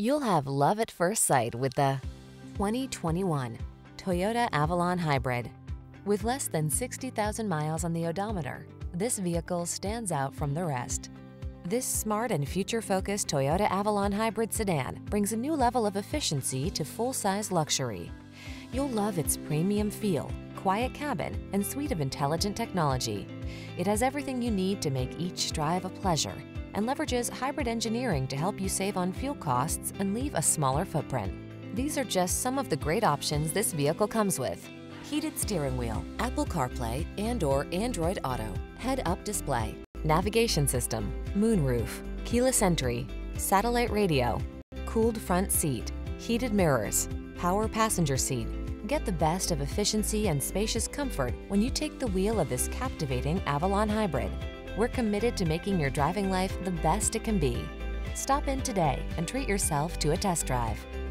You'll have love at first sight with the 2021 Toyota Avalon Hybrid. With less than 60,000 miles on the odometer, this vehicle stands out from the rest. This smart and future-focused Toyota Avalon Hybrid sedan brings a new level of efficiency to full-size luxury. You'll love its premium feel, quiet cabin, and suite of intelligent technology. It has everything you need to make each drive a pleasure, and leverages hybrid engineering to help you save on fuel costs and leave a smaller footprint. These are just some of the great options this vehicle comes with: heated steering wheel, Apple CarPlay and/or Android Auto, head-up display, navigation system, moonroof, keyless entry, satellite radio, cooled front seat, heated mirrors, power passenger seat. Get the best of efficiency and spacious comfort when you take the wheel of this captivating Avalon Hybrid. We're committed to making your driving life the best it can be. Stop in today and treat yourself to a test drive.